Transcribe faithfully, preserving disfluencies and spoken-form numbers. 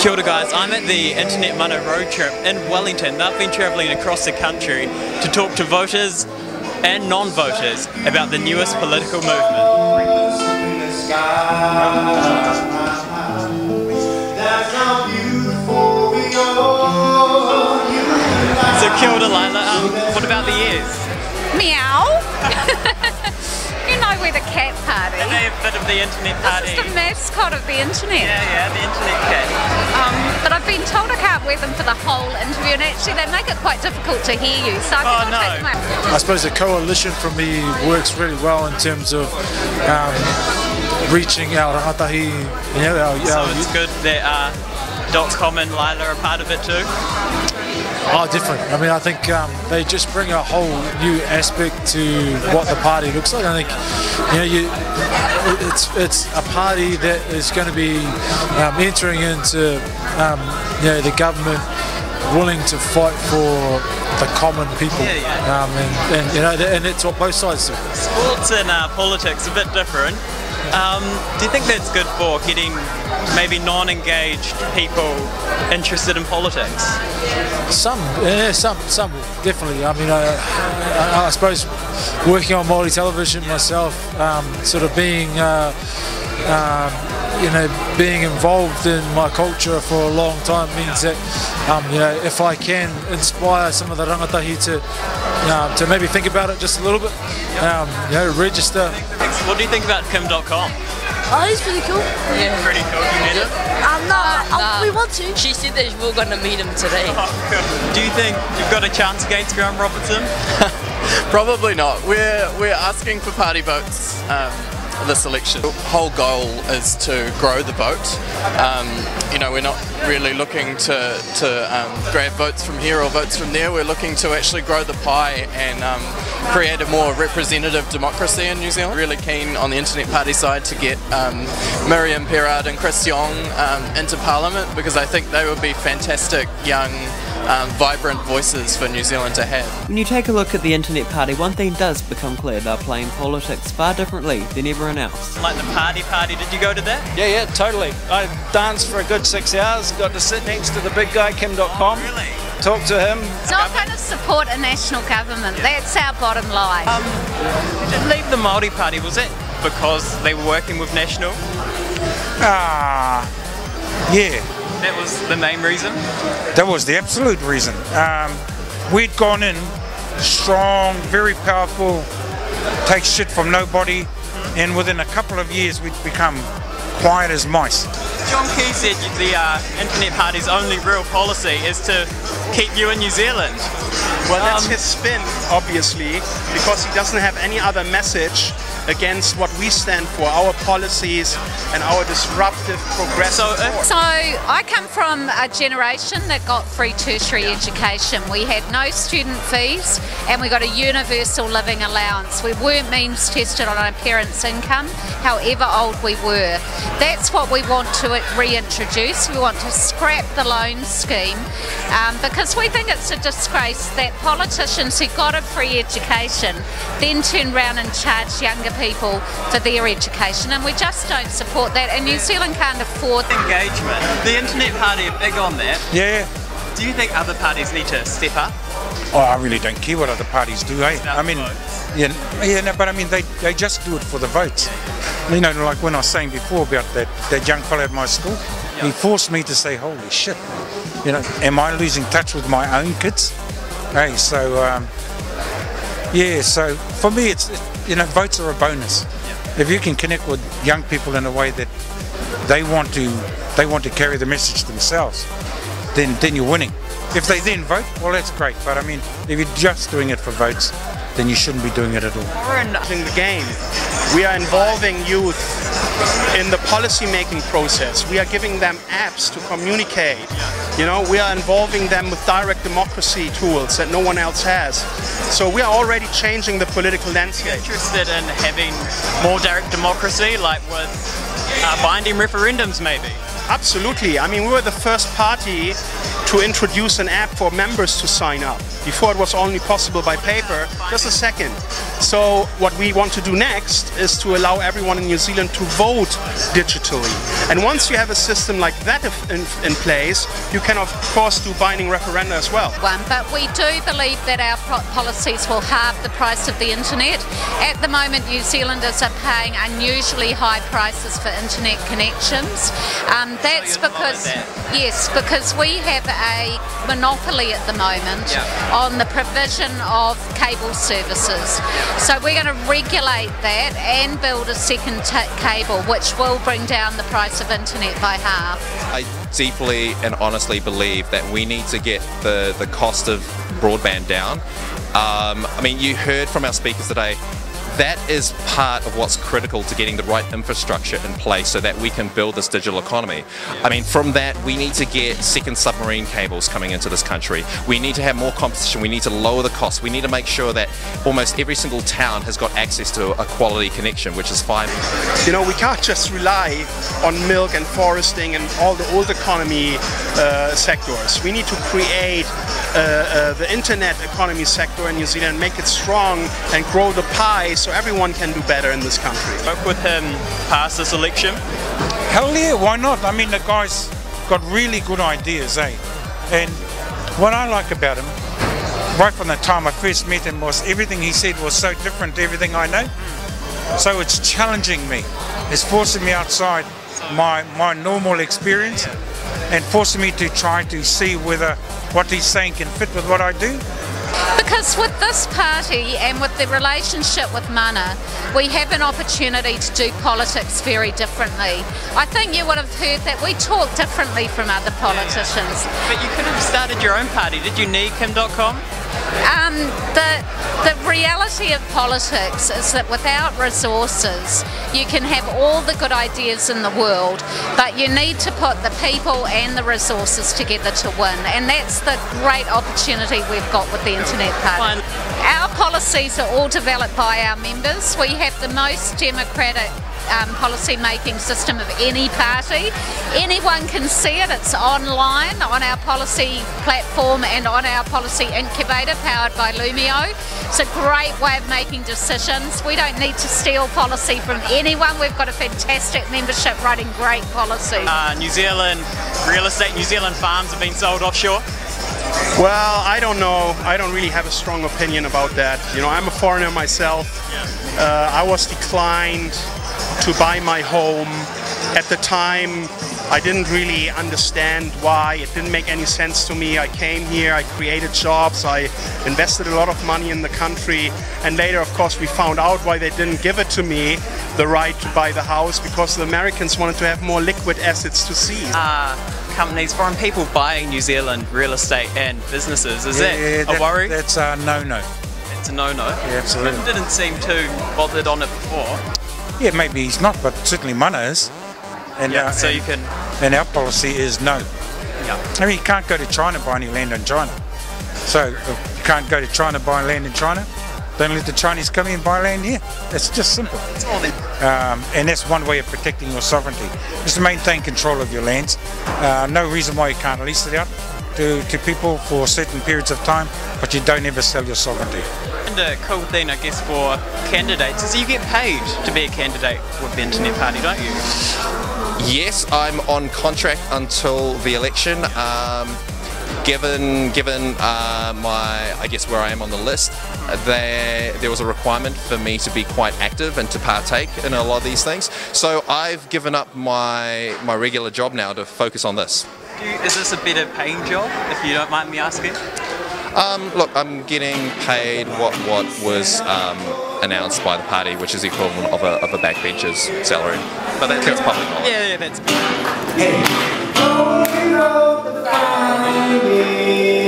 Kia ora guys, I'm at the Internet Mana road trip in Wellington. They've been travelling across the country to talk to voters and non-voters about the newest political movement. So kia ora Lila, um, what about the ears? Meow! We're the cat party. Are they a bit of the internet party? This is the mascot of the internet. Yeah, yeah, the internet cat. Um, but I've been told I can't wear them for the whole interview, and actually they make it quite difficult to hear you. So I oh, no. take them out. I suppose the coalition for me works really well in terms of um, reaching our rangatahi. You know, our, so our, it's good that uh, Dotcom and Lila are part of it too? Oh, different. I mean, I think um, they just bring a whole new aspect to what the party looks like. I think, you know, you, it's it's a party that is going to be um, entering into, um, you know, the government willing to fight for the common people. Yeah, yeah. Um, and, and, you know, and it's what both sides do. Sports and uh, politics are a bit different. Um, do you think that's good for getting maybe non-engaged people interested in politics? Some, yeah, some, some definitely. I mean, I, I, I suppose working on Māori television myself, um, sort of being, uh, um, you know, being involved in my culture for a long time means that, um, you know, if I can inspire some of the rangatahi to, um, to maybe think about it just a little bit, um, you know, register. What do you think about Kim dot com? Oh, he's pretty cool. Yeah, pretty cool. You met him? Um, no, um, um, we want to. She said that we're going to meet him today. Oh, cool. Do you think you've got a chance against Graham Robertson? Probably not. We're we're asking for party votes um, this election. The whole goal is to grow the vote. Um, you know, we're not really looking to to um, grab votes from here or votes from there. We're looking to actually grow the pie and. Um, create a more representative democracy in New Zealand. Really keen on the Internet Party side to get um, Miriam Perard and Chris Young um, into Parliament, because I think they would be fantastic young, um, vibrant voices for New Zealand to have. When you take a look at the Internet Party, one thing does become clear: they're playing politics far differently than everyone else. Like the party party, did you go to that? Yeah, yeah, totally. I danced for a good six hours, got to sit next to the big guy, Kim dot com. Oh, really? Talk to him. So I'm going to support a national government. Yeah. That's our bottom line. Um, leave the Māori Party, was it because they were working with National? Ah, uh, yeah. That was the main reason? That was the absolute reason. Um, we'd gone in strong, very powerful, take shit from nobody, and within a couple of years we'd become quiet as mice. John Key said the uh, Internet Party's only real policy is to keep you in New Zealand. Well, that's um, his spin, obviously, because he doesn't have any other message against what we stand for, our policies and our disruptive progressive. So, uh, so I come from a generation that got free tertiary yeah. education. We had no student fees and we got a universal living allowance. We weren't means tested on our parents' income, however old we were. That's what we want to reintroduce. We want to scrap the loan scheme um, because we think it's a disgrace that politicians who got a free education then turn around and charge younger people for their education, and we just don't support that, and New Zealand can't afford engagement. The Internet Party are big on that. Yeah. Do you think other parties need to step up? Oh, I really don't care what other parties do, eh? I mean, yeah, yeah, no, but I mean, they, they just do it for the votes. Yeah, yeah. You know, like when I was saying before about that, that young fellow at my school, yep. He forced me to say, holy shit, you know, am I losing touch with my own kids? Hey, so, um, yeah, so for me, it's, it's you know, votes are a bonus. Yep. If you can connect with young people in a way that they want to, they want to carry the message themselves, then then you're winning. If they then vote, well, that's great. But I mean, if you're just doing it for votes, then you shouldn't be doing it at all. We're in the game. We are involving youth in the policy-making process. We are giving them apps to communicate. You know, we are involving them with direct democracy tools that no one else has. So we are already changing the political landscape. Interested in having more direct democracy, like with uh, binding referendums maybe? Absolutely. I mean, we were the first party to introduce an app for members to sign up. Before it was only possible by paper. Just a second. So what we want to do next is to allow everyone in New Zealand to vote digitally. And once you have a system like that in, in place, you can of course do binding referenda as well. One, but we do believe that our policies will halve the price of the internet. At the moment, New Zealanders are paying unusually high prices for internet connections. Um, that's oh, because, that. yes, because we have a monopoly at the moment yeah. on the provision of cable services. So we're going to regulate that and build a second t cable, which will bring down the price of internet by half. I deeply and honestly believe that we need to get the, the cost of broadband down. Um, I mean, you heard from our speakers today, that is part of what's critical to getting the right infrastructure in place so that we can build this digital economy. I mean, from that, we need to get second submarine cables coming into this country. We need to have more competition. We need to lower the cost. We need to make sure that almost every single town has got access to a quality connection, which is fibre. You know, we can't just rely on milk and foresting and all the old economy uh, sectors. We need to create uh, uh, the internet economy sector in New Zealand, make it strong and grow the pie so everyone can do better in this country. Spoke with him past this election. Hell yeah, why not? I mean, the guy's got really good ideas, eh? And what I like about him, right from the time I first met him, was everything he said was so different to everything I know. So it's challenging me. It's forcing me outside my, my normal experience and forcing me to try to see whether what he's saying can fit with what I do. Because with this party and with the relationship with Mana, we have an opportunity to do politics very differently. I think you would have heard that we talk differently from other politicians. Yeah, yeah. But you could have started your own party. Did you need Kim dot com? Um, the, the reality of politics is that without resources, you can have all the good ideas in the world, but you need to put the people and the resources together to win. And that's the great opportunity we've got with the Internet Party. Our policies are all developed by our members. We have the most democratic um, policy making system of any party. Anyone can see it. It's online on our policy platform and on our policy incubator powered by Lumio. It's a great way of making decisions. We don't need to steal policy from anyone. We've got a fantastic membership writing great policy. Uh, New Zealand real estate, New Zealand farms have been sold offshore. Well, I don't know. I don't really have a strong opinion about that. You know, I'm a foreigner myself. Uh, I was declined to buy my home. At the time, I didn't really understand why. It didn't make any sense to me. I came here, I created jobs, I invested a lot of money in the country. And later, of course, we found out why they didn't give it to me, the right to buy the house, because the Americans wanted to have more liquid assets to seize. Uh. Companies, foreign people buying New Zealand real estate and businesses. Is yeah, that yeah, a that, worry? That's a no-no. That's a no-no? Yeah, absolutely. Kim didn't seem too bothered on it before. Yeah, maybe he's not, but certainly Mana is. And, yeah, uh, so and, you can... and our policy is no. Yeah. I mean, you can't go to China buy any land in China. So, if you can't go to China buy land in China, don't let the Chinese come in and buy land here. It's just simple. It's all there. Um, and that's one way of protecting your sovereignty. Just to maintain control of your lands. Uh, no reason why you can't lease it out to, to people for certain periods of time, but you don't ever sell your sovereignty. And the cool thing, I guess, for candidates is you get paid to be a candidate with the Internet Party, don't you? Yes, I'm on contract until the election. Um, Given, given uh, my, I guess where I am on the list, there there was a requirement for me to be quite active and to partake in a lot of these things. So I've given up my my regular job now to focus on this. Do you, is this a better paying job, if you don't mind me asking? Um, look, I'm getting paid what what was um, announced by the party, which is the equivalent of a, of a backbencher's salary. But that, that's public knowledge. Yeah, yeah, that's. Hey. Baby.